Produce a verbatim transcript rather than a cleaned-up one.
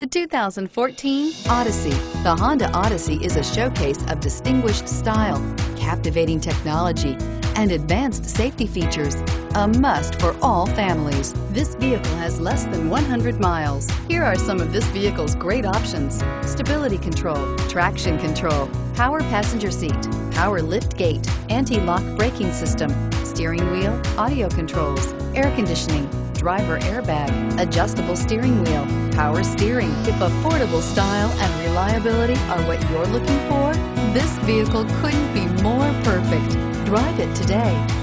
The two thousand fourteen Odyssey. The Honda Odyssey is a showcase of distinguished style, captivating technology, and advanced safety features. A must for all families. This vehicle has less than one hundred miles. Here are some of this vehicle's great options: stability control, traction control, power passenger seat, power lift gate, anti-lock braking system, steering wheel audio controls, air conditioning, driver airbag, adjustable steering wheel, power steering. If affordable style and reliability are what you're looking for, this vehicle couldn't be more perfect. Drive it today.